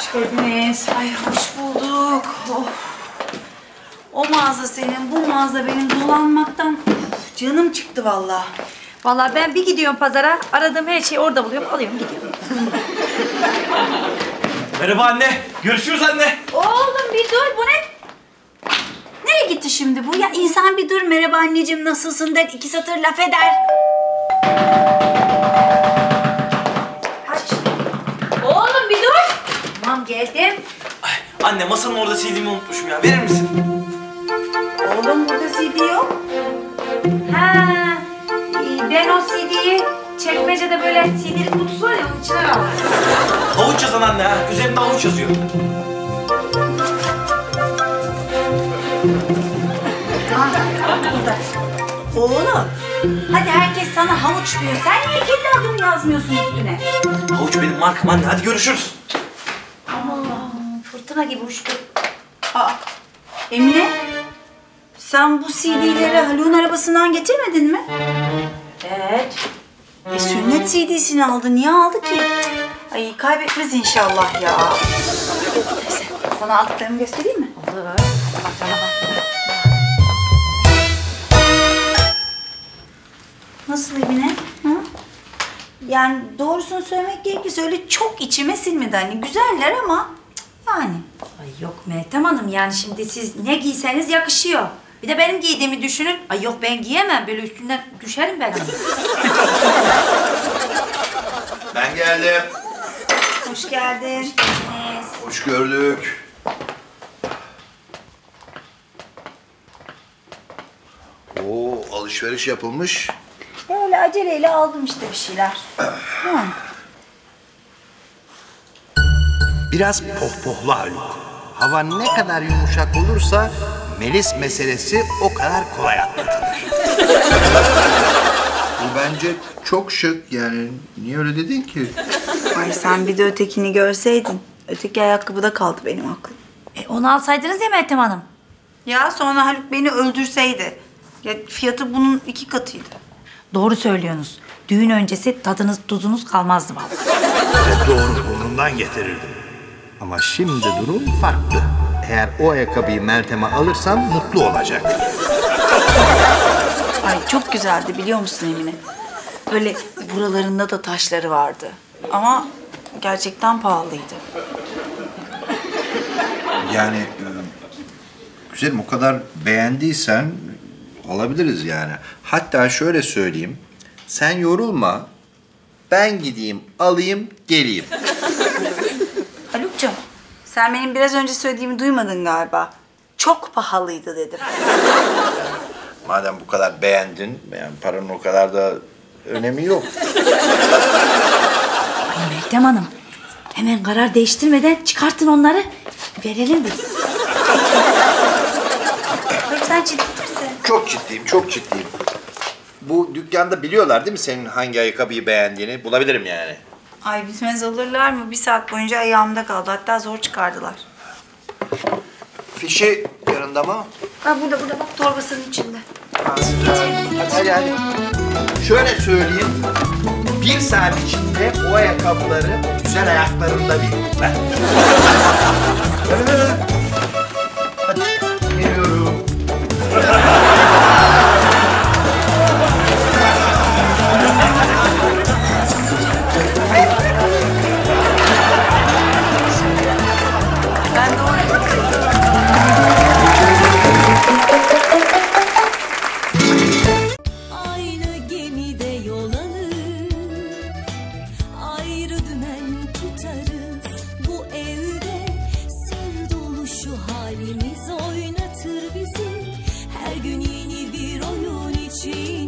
Hoş geldiniz. Ay hoş bulduk. Oh. O mağaza senin, bu mağaza benim, dolanmaktan canım çıktı vallahi. Vallahi ben bir gidiyorum pazara, aradığım her şeyi orada buluyorum, alıyorum gidiyorum. Merhaba anne, görüşürüz anne. Oğlum bir dur, bu ne? Nereye gitti şimdi bu? Ya insan bir dur, merhaba anneciğim nasılsın der, iki satır laf eder. Kaç. Oğlum bir dur. Tamam geldim. Ay, anne masanın orada CD'mi unutmuşum ya, verir misin? Oğlum burada CD yok. Ha. Ben o CD'yi çekmecede böyle CD'li kutusu var ya, onun içine aldım. Havuç yazan anne ha, üzerinde havuç yazıyor. Burada. Oğlum, hadi herkes sana havuç diyor, sen niye kendi adını yazmıyorsun üstüne? Havuç benim markam anne, hadi görüşürüz. Aman, fırtına gibi uçtu. Aa, Emine, sen bu CD'leri Haluk'un arabasından getirmedin mi? Evet. Sünnet CD'sini aldı. Niye aldı ki? Ay kaybetmez inşallah ya. Neyse, sana aldıklarımı göstereyim mi? Olur. Bak bana bak. Nasıl Emine? Hı? Yani doğrusunu söylemek gerekirse öyle çok içime sinmedi hani. Güzeller ama yani. Ay yok Meltem Hanım yani şimdi siz ne giyseniz yakışıyor. Bir de benim giydiğimi düşünün. Ay yok ben giyemem. Böyle üstünden düşerim ben. Ben geldim. Hoş geldin. Hoş gördük. Oo alışveriş yapılmış. Böyle aceleyle aldım işte bir şeyler. Hı. Biraz pohpohlu Haluk. Hava ne kadar yumuşak olursa Melis meselesi o kadar kolay atlatılır. Bu bence çok şık yani. Niye öyle dedin ki? Ay sen bir de ötekini görseydin. Öteki ayakkabıda kaldı benim aklım. Onu alsaydınız ya Meltem Hanım. Ya sonra Haluk beni öldürseydi. Ya fiyatı bunun 2 katıydı. Doğru söylüyorsunuz. Düğün öncesi tadınız tuzunuz kalmazdı bana. Evet doğru burnundan getirirdim. Ama şimdi durum farklı. Eğer o ayakkabıyı Meltem'e alırsam mutlu olacak. Ay çok güzeldi biliyor musun Emine? Böyle buralarında da taşları vardı. Ama gerçekten pahalıydı. Yani güzelim o kadar beğendiysen alabiliriz yani. Hatta şöyle söyleyeyim. Sen yorulma. Ben gideyim, alayım, geleyim. Haluk'cum. Sen benim biraz önce söylediğimi duymadın galiba. Çok pahalıydı dedim. Madem bu kadar beğendin, yani paranın o kadar da önemi yok. Ay Meltem Hanım, hemen karar değiştirmeden çıkartın onları, verelim biz. Sen ciddi misin? Çok ciddiyim, çok ciddiyim. Bu dükkanda biliyorlar değil mi senin hangi ayakkabıyı beğendiğini? Bulabilirim yani. Ay bitmez olurlar mı? 1 saat boyunca ayağımda kaldı. Hatta zor çıkardılar. Fişi yanında mı? Ha burada bak torbasının içinde. Hadi. Şöyle söyleyeyim. 1 saat içinde o ayakkabıları güzel ayaklarında bir. Hadi geliyorum. Halimiz oynatır bizi her gün yeni bir oyun için.